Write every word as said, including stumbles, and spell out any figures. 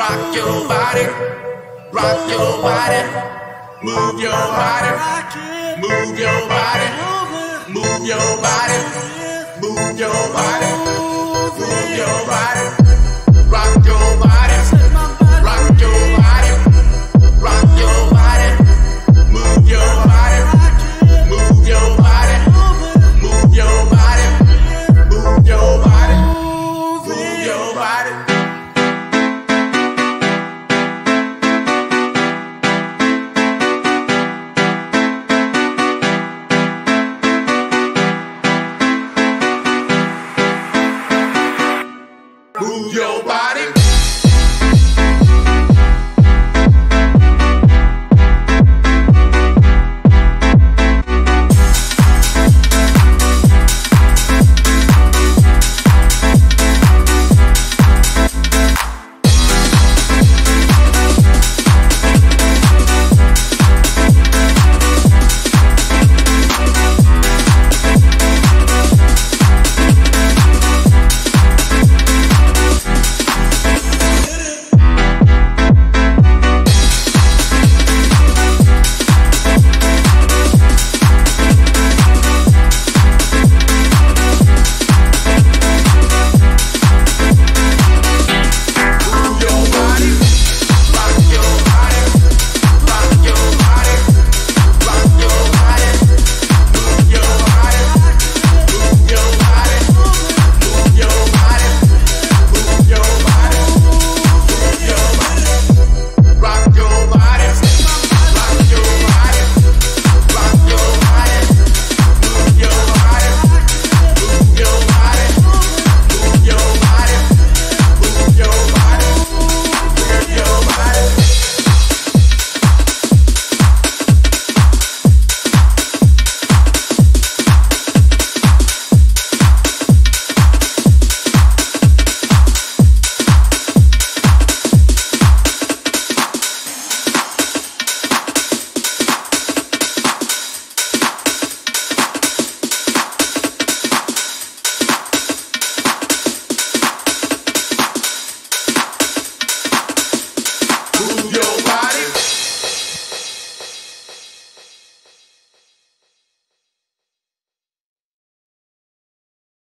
Rock your body, rock your body, move your body, move your body, move your body, move your body, move your body.